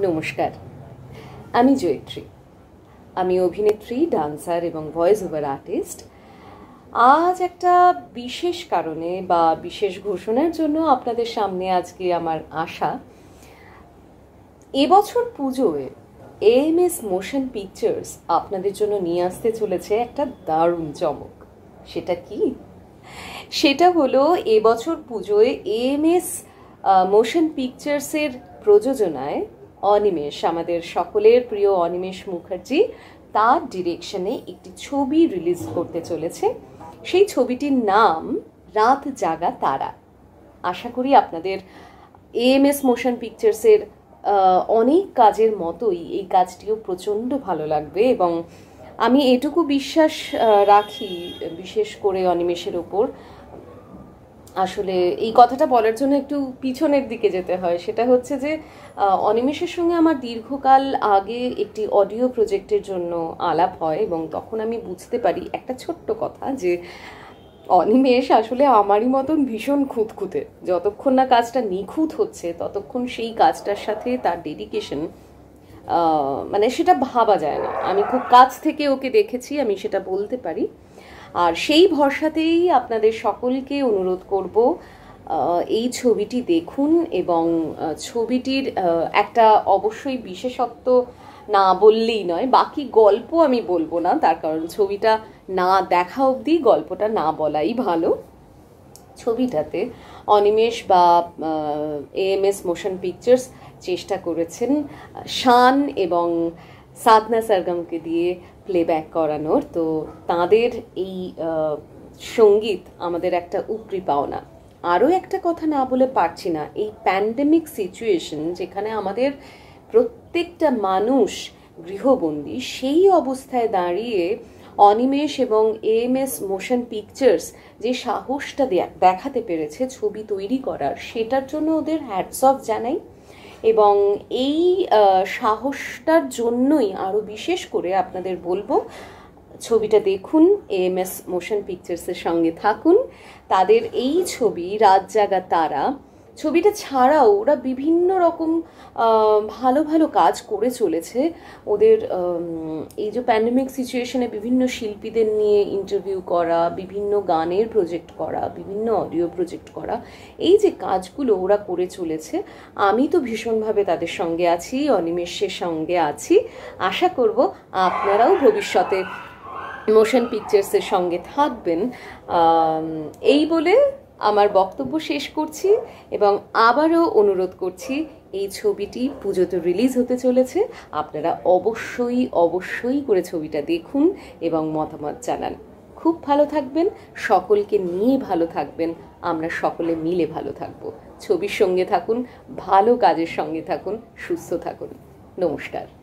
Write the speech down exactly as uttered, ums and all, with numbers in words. नमस्कार आमी जयत्री आमी अभिनेत्री डांसार एवं वॉइस ओवर आर्टिस्ट। आज एकटा विशेष कारणे बा विशेष घोषणार जोन्नो आपनादेर सामने आजके आमार आशा এবছর পুজোয় এএমএস মোশন পিকচার্স আপনাদের জন্য নিয়ে আসতে চলেছে একটা দারুণ চমক। সেটা কি? সেটা হলো এবছর পুজোয় এএমএস মোশন পিকচার্সের প্রযোজনায় অনিমেষ, আমাদের সকলের প্রিয় অনিমেষ মুখার্জি, তার ডিরেকশনে একটি ছবি রিলিজ করতে চলেছে। সেই ছবিটির নাম রাত জাগা তারা। আশা করি আপনাদের এএমএস মোশন পিকচার্সের অনেক কাজের মতোই এই কাজটিও প্রচণ্ড ভালো লাগবে এবং আমি এটুকু বিশ্বাস রাখি বিশেষ করে অনিমেষের ওপর। আসলে এই কথাটা বলার জন্য একটু পিছনের দিকে যেতে হয়, সেটা হচ্ছে যে অনিমেষের সঙ্গে আমার দীর্ঘকাল আগে একটি অডিও প্রজেক্টের জন্য আলাপ হয় এবং তখন আমি বুঝতে পারি একটা ছোট্ট কথা, যে অনিমেষ আসলে আমারই মতন ভীষণ খুঁতখুঁতে। যতক্ষণ না কাজটা নিখুঁত হচ্ছে ততক্ষণ সেই কাজটার সাথে তার ডেডিকেশন, মানে সেটা ভাবা যায় না। আমি খুব কাছ থেকে ওকে দেখেছি, আমি সেটা বলতে পারি। আর সেই ভরসাতেই আপনাদের সকলকে অনুরোধ করব, এই ছবিটি দেখুন এবং ছবিটির একটা অবশ্যই বিশেষত্ব না বললেই নয়। বাকি গল্প আমি বলবো না, তার কারণ ছবিটা না দেখা অবধি গল্পটা না বলাই ভালো। ছবিটাতে অনিমেষ বা এএমএস মোশন পিকচার্স চেষ্টা করেছেন শান এবং সাধনা সরগমকে দিয়ে প্লেব্যাক করানোর। তো তাদের এই সঙ্গীত আমাদের একটা উপরি পাওনা। আরও একটা কথা না বলে পারছি না, এই প্যান্ডেমিক সিচুয়েশন যেখানে আমাদের প্রত্যেকটা মানুষ গৃহবন্দী, সেই অবস্থায় দাঁড়িয়ে অনিমেষ এবং এএমএস মোশন পিকচার্স যে সাহসটা দেখাতে পেরেছে ছবি তৈরি করার, সেটার জন্য ওদের হ্যাটস অফ জানাই। এবং এই সাহসটার জন্যই আরও বিশেষ করে আপনাদের বলবো, ছবিটা দেখুন, এএমএস মোশন পিকচার্সের সঙ্গে থাকুন। তাদের এই ছবি রাত জাগা তারা, ছবিটা ছাড়াও ওরা বিভিন্ন রকম ভালো ভালো কাজ করে চলেছে। ওদের এই যে প্যান্ডেমিক সিচুয়েশনে বিভিন্ন শিল্পীদের নিয়ে ইন্টারভিউ করা, বিভিন্ন গানের প্রজেক্ট করা, বিভিন্ন অডিও প্রজেক্ট করা, এই যে কাজগুলো ওরা করে চলেছে, আমি তো ভীষণভাবে তাদের সঙ্গে আছি, অনিমেষের সঙ্গে আছি। আশা করব আপনারাও ভবিষ্যতে মোশন পিকচার্সের সঙ্গে থাকবেন। এই বলে আমার বক্তব্য শেষ করছি এবং আবারও অনুরোধ করছি, এই ছবিটি পুজোতে রিলিজ হতে চলেছে, আপনারা অবশ্যই অবশ্যই করে ছবিটা দেখুন এবং মতামত জানান। খুব ভালো থাকবেন, সকলকে নিয়ে ভালো থাকবেন, আমরা সকলে মিলে ভালো থাকব। ছবির সঙ্গে থাকুন, ভালো কাজের সঙ্গে থাকুন, সুস্থ থাকুন। নমস্কার।